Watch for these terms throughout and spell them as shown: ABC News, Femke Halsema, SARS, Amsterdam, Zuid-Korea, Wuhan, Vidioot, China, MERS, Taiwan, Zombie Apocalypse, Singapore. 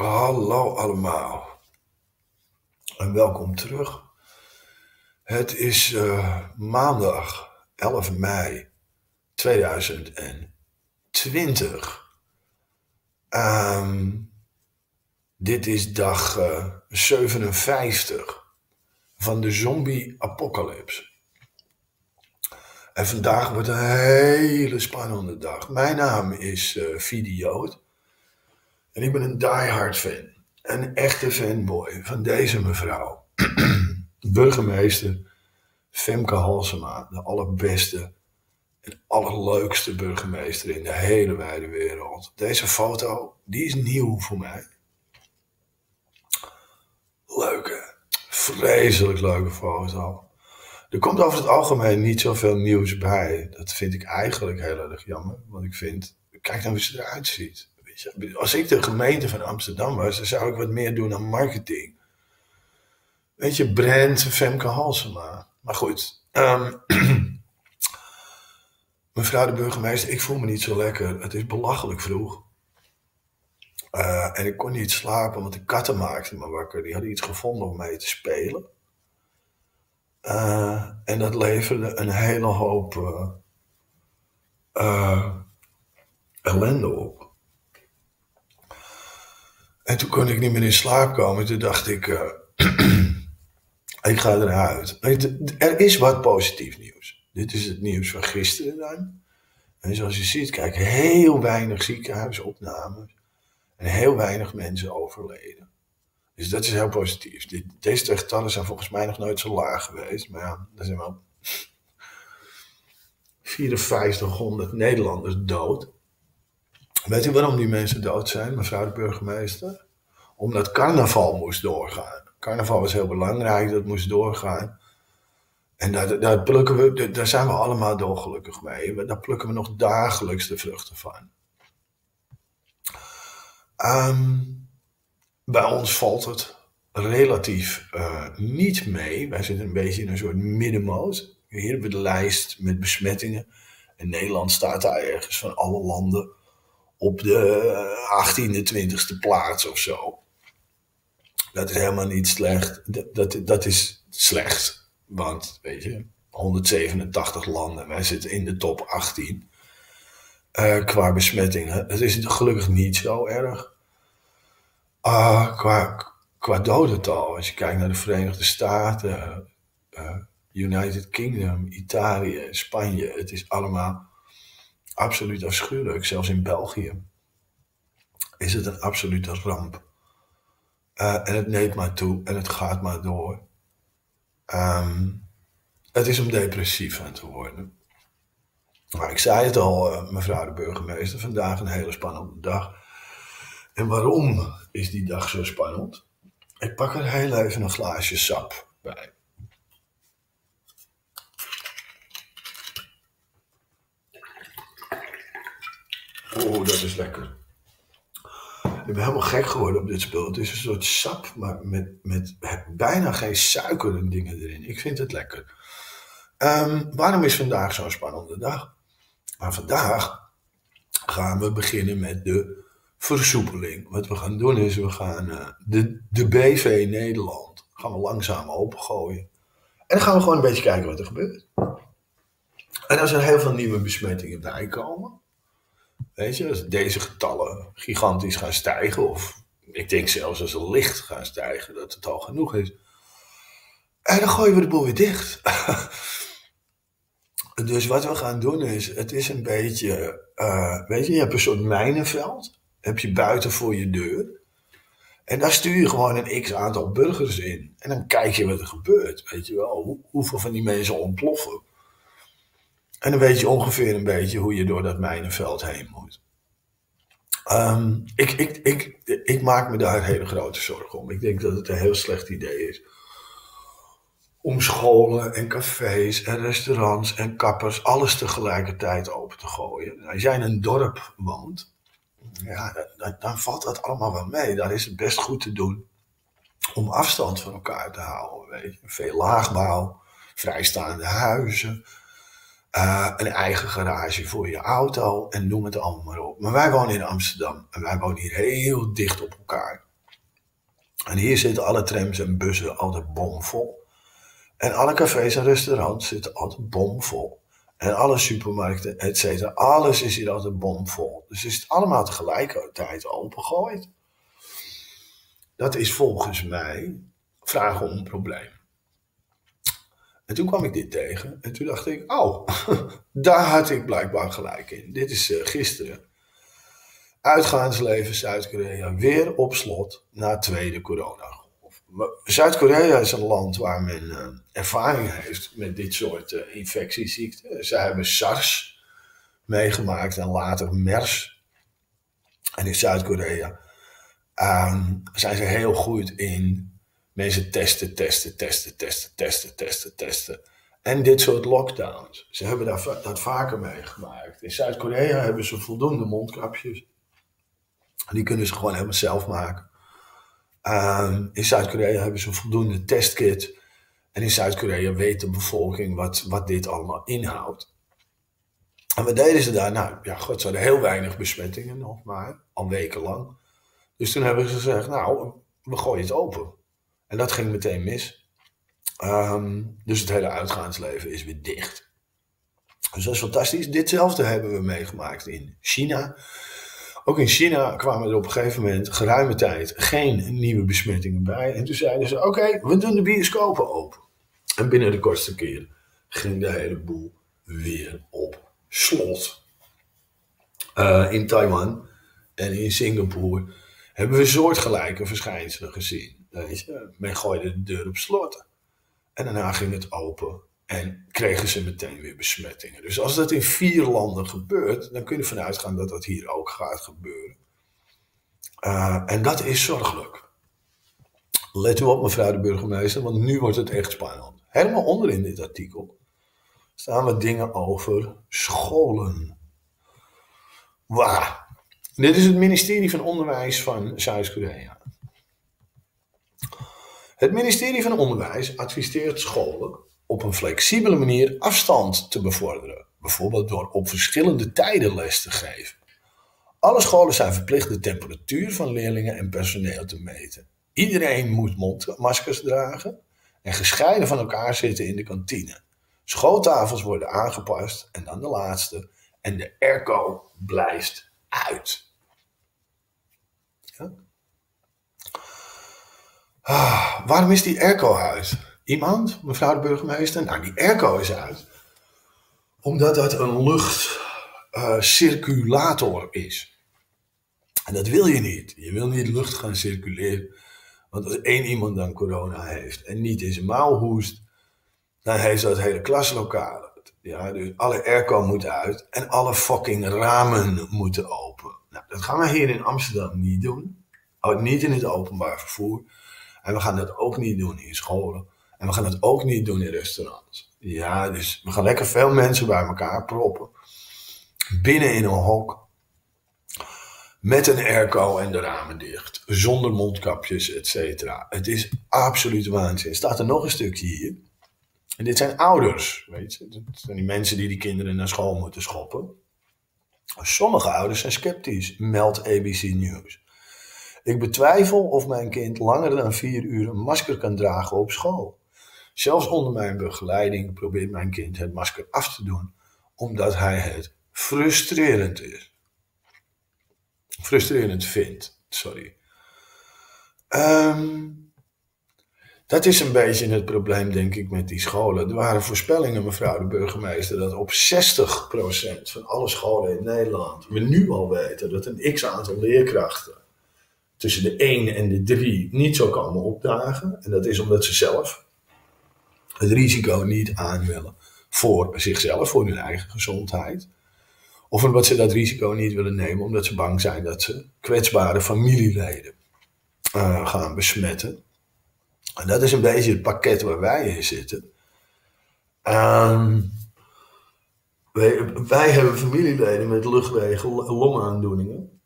Hallo allemaal en welkom terug. Het is maandag 11 mei 2020. Dit is dag 57 van de zombie-apocalypse. En vandaag wordt een hele spannende dag. Mijn naam is Vidioot. En ik ben een diehard fan. Een echte fanboy van deze mevrouw. Burgemeester Femke Halsema. De allerbeste en allerleukste burgemeester in de hele wijde wereld. Deze foto, die is nieuw voor mij. Leuke, vreselijk leuke foto. Er komt over het algemeen niet zoveel nieuws bij. Dat vind ik eigenlijk heel erg jammer. Want ik vind, kijk nou hoe ze eruit ziet. Als ik de gemeente van Amsterdam was, dan zou ik wat meer doen aan marketing. Weet je, brand Femke Halsema. Maar goed. Mevrouw de burgemeester, ik voel me niet zo lekker. Het is belachelijk vroeg. En ik kon niet slapen, want de katten maakten me wakker. Die hadden iets gevonden om mee te spelen. En dat leverde een hele hoop ellende op. En toen kon ik niet meer in slaap komen. Toen dacht ik, ik ga eruit. Er is wat positief nieuws. Dit is het nieuws van gisteren dan. En zoals je ziet, kijk, heel weinig ziekenhuisopnames. En heel weinig mensen overleden. Dus dat is heel positief. Deze getallen zijn volgens mij nog nooit zo laag geweest. Maar ja, er zijn wel 5400 Nederlanders dood. Weet u waarom die mensen dood zijn, mevrouw de burgemeester? Omdat carnaval moest doorgaan. Carnaval was heel belangrijk, dat moest doorgaan. En daar zijn we allemaal dolgelukkig mee. Daar plukken we nog dagelijks de vruchten van. Bij ons valt het relatief niet mee. Wij zitten een beetje in een soort middenmoot. Hier hebben we de lijst met besmettingen. En Nederland staat daar ergens van alle landen op de 18e, 20e plaats of zo. Dat is helemaal niet slecht. Dat is slecht. Want, weet je, 187 landen. Wij zitten in de top 18. Qua besmettingen. Het is gelukkig niet zo erg. Qua dodental. Als je kijkt naar de Verenigde Staten. United Kingdom. Italië. Spanje. Het is allemaal absoluut afschuwelijk. Zelfs in België is het een absolute ramp. En het neemt maar toe en het gaat maar door. Het is om depressief aan te worden. Maar ik zei het al, mevrouw de burgemeester, vandaag een hele spannende dag. En waarom is die dag zo spannend? Ik pak er heel even een glaasje sap bij. Oeh, dat is lekker. Ik ben helemaal gek geworden op dit spul. Het is een soort sap, maar met bijna geen suiker en dingen erin. Ik vind het lekker. Waarom is vandaag zo'n spannende dag? Maar vandaag gaan we beginnen met de versoepeling. Wat we gaan doen is, we gaan de BV Nederland gaan we langzaam opengooien. En dan gaan we gewoon een beetje kijken wat er gebeurt. En als er heel veel nieuwe besmettingen bij komen, weet je, als deze getallen gigantisch gaan stijgen, of ik denk zelfs als ze licht gaan stijgen, dat het al genoeg is. En dan gooien we de boel weer dicht. Dus wat we gaan doen is, het is een beetje, weet je, je hebt een soort mijnenveld, heb je buiten voor je deur. En daar stuur je gewoon een x aantal burgers in. En dan kijk je wat er gebeurt, weet je wel, hoeveel van die mensen ontploffen. En dan weet je ongeveer een beetje hoe je door dat mijnenveld heen moet. Ik maak me daar hele grote zorgen om. Ik denk dat het een heel slecht idee is om scholen en cafés en restaurants en kappers alles tegelijkertijd open te gooien. Als jij in een dorp woont, ja, dan valt dat allemaal wel mee. Daar is het best goed te doen om afstand van elkaar te houden. Weet je. Veel laagbouw, vrijstaande huizen. Een eigen garage voor je auto en noem het allemaal maar op. Maar wij wonen in Amsterdam en wij wonen hier heel dicht op elkaar. En hier zitten alle trams en bussen altijd bomvol. En alle cafés en restaurants zitten altijd bomvol. En alle supermarkten, et cetera. Alles is hier altijd bomvol. Dus is het allemaal tegelijkertijd opengegooid. Dat is volgens mij vragen om een probleem. En toen kwam ik dit tegen. En toen dacht ik, oh, daar had ik blijkbaar gelijk in. Dit is gisteren. Uitgaansleven Zuid-Korea weer op slot na tweede coronagolf. Zuid-Korea is een land waar men ervaring heeft met dit soort infectieziekten. Ze hebben SARS meegemaakt en later MERS. En in Zuid-Korea zijn ze heel goed in mensen testen. En dit soort lockdowns. Ze hebben dat vaker meegemaakt. In Zuid-Korea hebben ze voldoende mondkapjes. Die kunnen ze gewoon helemaal zelf maken. In Zuid-Korea hebben ze een voldoende testkit. En in Zuid-Korea weet de bevolking wat dit allemaal inhoudt. En wat deden ze daar? Nou ja, god, ze hadden heel weinig besmettingen nog maar. Al weken lang. Dus toen hebben ze gezegd, nou, we gooien het open. En dat ging meteen mis. Dus het hele uitgaansleven is weer dicht. Dus dat is fantastisch. Ditzelfde hebben we meegemaakt in China. Ook in China kwamen er op een gegeven moment geruime tijd geen nieuwe besmettingen bij. En toen zeiden ze, oké, we doen de bioscopen open. En binnen de kortste keer ging de hele boel weer op slot. In Taiwan en in Singapore hebben we soortgelijke verschijnselen gezien. Weet je, men gooide de deur op slot. En daarna ging het open. En kregen ze meteen weer besmettingen. Dus als dat in 4 landen gebeurt, dan kun je ervan uitgaan dat dat hier ook gaat gebeuren. En dat is zorgelijk. Let u op, mevrouw de burgemeester, want nu wordt het echt spannend. Helemaal onderin dit artikel staan wat dingen over scholen. Wow. Dit is het ministerie van Onderwijs van Zuid-Korea. Het ministerie van Onderwijs adviseert scholen op een flexibele manier afstand te bevorderen. Bijvoorbeeld door op verschillende tijden les te geven. Alle scholen zijn verplicht de temperatuur van leerlingen en personeel te meten. Iedereen moet mondmaskers dragen en gescheiden van elkaar zitten in de kantine. Schooltafels worden aangepast en dan de laatste. En de airco blijft uit. Ja? Waarom is die airco uit? Iemand, mevrouw de burgemeester? Nou, die airco is uit. Omdat dat een luchtcirculator is. En dat wil je niet. Je wil niet lucht gaan circuleren. Want als één iemand dan corona heeft en niet in zijn mouw hoest, dan heeft dat hele klaslokaal. Ja, dus alle airco moet uit en alle fucking ramen moeten open. Nou, dat gaan we hier in Amsterdam niet doen. Niet in het openbaar vervoer. En we gaan dat ook niet doen in scholen. En we gaan het ook niet doen in restaurants. Ja, dus we gaan lekker veel mensen bij elkaar proppen. Binnen in een hok. Met een airco en de ramen dicht. Zonder mondkapjes, et cetera. Het is absoluut waanzin. Staat er nog een stukje hier. En dit zijn ouders, weet je. Dat zijn die mensen die kinderen naar school moeten schoppen. Sommige ouders zijn sceptisch, meldt ABC News. Ik betwijfel of mijn kind langer dan 4 uur een masker kan dragen op school. Zelfs onder mijn begeleiding probeert mijn kind het masker af te doen, omdat hij het frustrerend vindt. Dat is een beetje het probleem, denk ik, met die scholen. Er waren voorspellingen, mevrouw de burgemeester, dat op 60% van alle scholen in Nederland we nu al weten dat een x-aantal leerkrachten tussen de 1 en de 3 niet zo komen opdagen. En dat is omdat ze zelf het risico niet aan willen voor zichzelf, voor hun eigen gezondheid. Of omdat ze dat risico niet willen nemen, omdat ze bang zijn dat ze kwetsbare familieleden gaan besmetten. En dat is een beetje het pakket waar wij in zitten. Wij hebben familieleden met luchtwegen, longaandoeningen.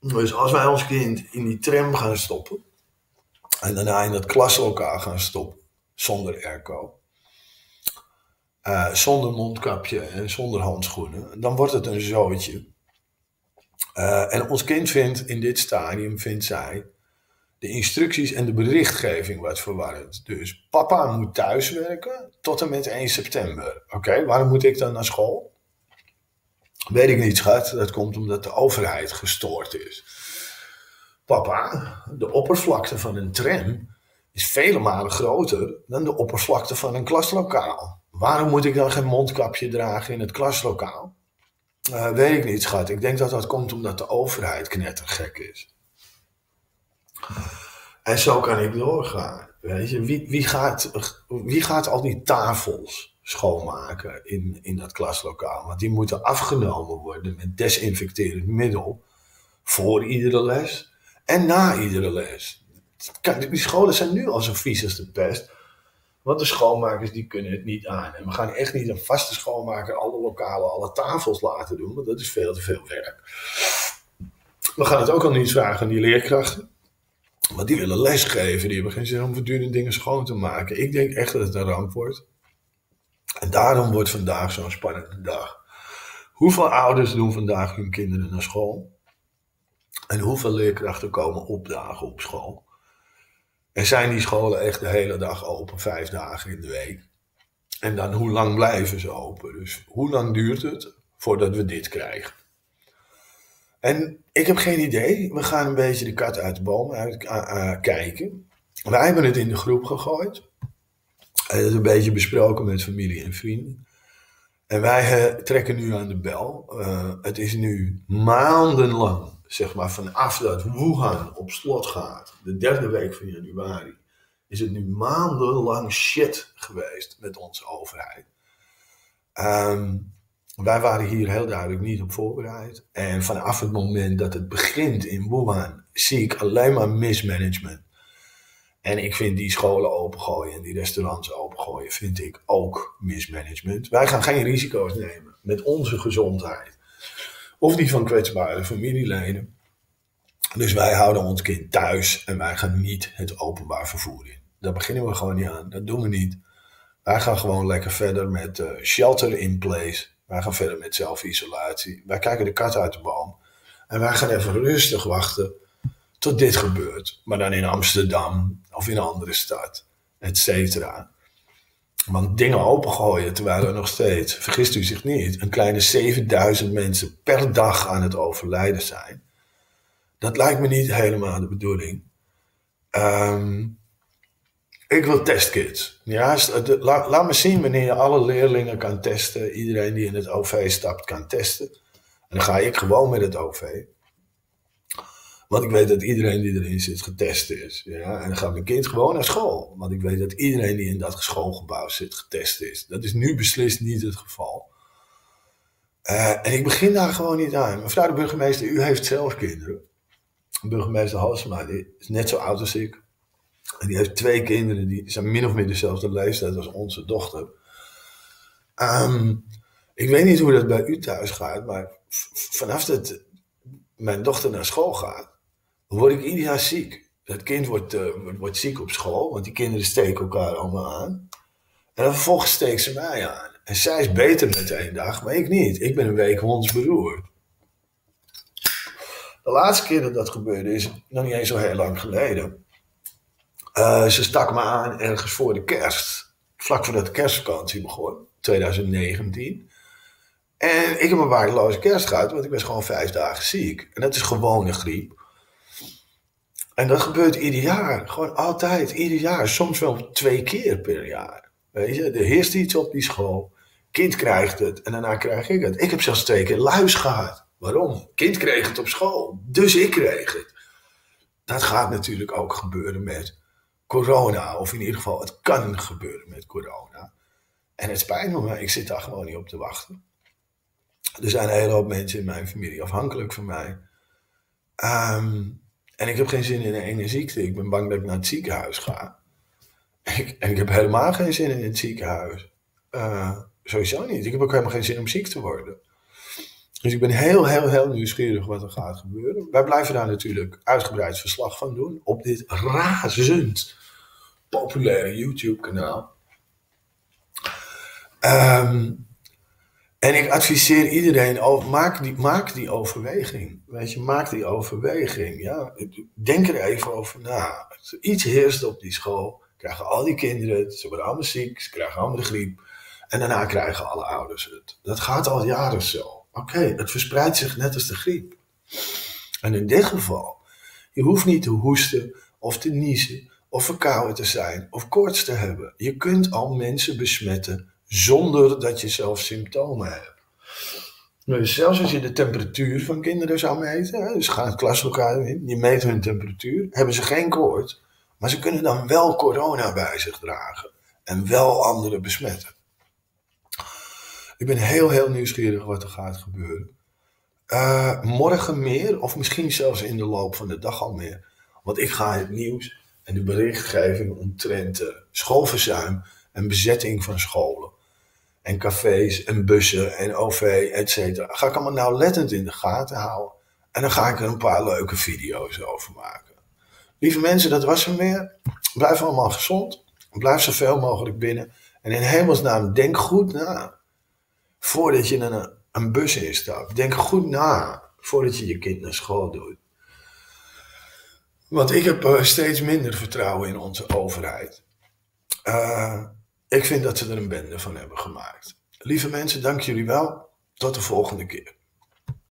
Dus als wij ons kind in die tram gaan stoppen en daarna in dat klaslokaal gaan stoppen, zonder airco, zonder mondkapje en zonder handschoenen, dan wordt het een zootje. En ons kind vindt in dit stadium, vindt zij, de instructies en de berichtgeving werd verwarrend. Dus papa moet thuiswerken tot en met 1 september. Oké, waarom moet ik dan naar school? Weet ik niet, schat. Dat komt omdat de overheid gestoord is. Papa, de oppervlakte van een tram is vele malen groter dan de oppervlakte van een klaslokaal. Waarom moet ik dan geen mondkapje dragen in het klaslokaal? Weet ik niet, schat. Ik denk dat dat komt omdat de overheid knettergek is. En zo kan ik doorgaan. Weet je, wie gaat al die tafels schoonmaken in dat klaslokaal? Want die moeten afgenomen worden met desinfecterend middel voor iedere les en na iedere les. Die scholen zijn nu al zo vies als de pest. Want de schoonmakers die kunnen het niet aan. En we gaan echt niet een vaste schoonmaker alle lokalen, alle tafels laten doen. Want dat is veel te veel werk. We gaan het ook al niet vragen aan die leerkrachten. Want die willen lesgeven. Die hebben geen zin om voortdurend dingen schoon te maken. Ik denk echt dat het een ramp wordt. En daarom wordt vandaag zo'n spannende dag. Hoeveel ouders doen vandaag hun kinderen naar school? En hoeveel leerkrachten komen opdagen op school? En zijn die scholen echt de hele dag open, 5 dagen in de week? En dan hoe lang blijven ze open? Dus hoe lang duurt het voordat we dit krijgen? En ik heb geen idee. We gaan een beetje de kat uit de boom kijken. Wij hebben het in de groep gegooid. En dat een beetje besproken met familie en vrienden. En wij trekken nu aan de bel. Het is nu maandenlang, zeg maar, vanaf dat Wuhan op slot gaat, de 3e week van januari, is het nu maandenlang shit geweest met onze overheid. Wij waren hier heel duidelijk niet op voorbereid. En vanaf het moment dat het begint in Wuhan, zie ik alleen maar mismanagement. En ik vind die scholen opengooien en die restaurants opengooien, vind ik ook mismanagement. Wij gaan geen risico's nemen met onze gezondheid. Of die van kwetsbare familieleden. Dus wij houden ons kind thuis en wij gaan niet het openbaar vervoer in. Daar beginnen we gewoon niet aan. Dat doen we niet. Wij gaan gewoon lekker verder met shelter in place. Wij gaan verder met zelfisolatie. Wij kijken de kat uit de boom. En wij gaan even rustig wachten tot dit gebeurt. Maar dan in Amsterdam of in een andere stad, et cetera. Want dingen opengooien, terwijl er nog steeds, vergist u zich niet, een kleine 7000 mensen per dag aan het overlijden zijn. Dat lijkt me niet helemaal de bedoeling. Ik wil testkits. Ja, laat me zien wanneer je alle leerlingen kan testen. Iedereen die in het OV stapt kan testen. En dan ga ik gewoon met het OV. Want ik weet dat iedereen die erin zit getest is. Ja? En dan gaat mijn kind gewoon naar school. Want ik weet dat iedereen die in dat schoolgebouw zit getest is. Dat is nu beslist niet het geval. En ik begin daar gewoon niet aan. Mevrouw de burgemeester, u heeft zelf kinderen. Burgemeester Halsema, die is net zo oud als ik. En die heeft 2 kinderen. Die zijn min of meer dezelfde leeftijd als onze dochter. Ik weet niet hoe dat bij u thuis gaat. Maar vanaf dat mijn dochter naar school gaat, word ik ieder jaar ziek. Dat kind wordt ziek op school, want die kinderen steken elkaar allemaal aan. En dan vervolgens steekt ze mij aan. En zij is beter met 1 dag, maar ik niet. Ik ben een week hondsberoerd. De laatste keer dat dat gebeurde is nog niet eens zo heel lang geleden. Ze stak me aan ergens voor de kerst. Vlak voordat de kerstvakantie begon, 2019. En ik heb een waardeloze kerst gehad, want ik was gewoon 5 dagen ziek. En dat is gewoon een griep. En dat gebeurt ieder jaar. Gewoon altijd, ieder jaar. Soms wel 2 keer per jaar. Weet je, er heerst iets op die school. Kind krijgt het en daarna krijg ik het. Ik heb zelfs 2 keer luis gehad. Waarom? Kind kreeg het op school. Dus ik kreeg het. Dat gaat natuurlijk ook gebeuren met corona. Of in ieder geval, het kan gebeuren met corona. En het spijt me, maar ik zit daar gewoon niet op te wachten. Er zijn een hele hoop mensen in mijn familie afhankelijk van mij. En ik heb geen zin in een ene ziekte. Ik ben bang dat ik naar het ziekenhuis ga. En ik heb helemaal geen zin in het ziekenhuis. Sowieso niet. Ik heb ook helemaal geen zin om ziek te worden. Dus ik ben heel, heel, heel nieuwsgierig wat er gaat gebeuren. Wij blijven daar natuurlijk uitgebreid verslag van doen. Op dit razend populaire YouTube-kanaal. En ik adviseer iedereen, maak die overweging. Weet je, maak die overweging. Ja. Denk er even over na. Iets heerst op die school. Krijgen al die kinderen, ze worden allemaal ziek, ze krijgen allemaal de griep. En daarna krijgen alle ouders het. Dat gaat al jaren zo. Oké, het verspreidt zich net als de griep. En in dit geval, je hoeft niet te hoesten of te niezen of verkouden te zijn of koorts te hebben. Je kunt al mensen besmetten zonder dat je zelf symptomen hebt. Dus zelfs als je de temperatuur van kinderen zou meten, hè, dus gaan het klas elkaar in, je meet hun temperatuur, hebben ze geen koorts, maar ze kunnen dan wel corona bij zich dragen en wel anderen besmetten. Ik ben heel nieuwsgierig wat er gaat gebeuren. Morgen meer, of misschien zelfs in de loop van de dag al meer. Want ik ga het nieuws en de berichtgeving omtrent schoolverzuim en bezetting van scholen. En cafés en bussen en OV, et cetera. Ga ik allemaal nauwlettend in de gaten houden. En dan ga ik er een paar leuke video's over maken. Lieve mensen, dat was hem weer. Blijf allemaal gezond. Blijf zoveel mogelijk binnen. En in hemelsnaam, denk goed na. Voordat je een bus instapt. Denk goed na voordat je je kind naar school doet. Want ik heb steeds minder vertrouwen in onze overheid. Ik vind dat ze er een bende van hebben gemaakt. Lieve mensen, dank jullie wel. Tot de volgende keer.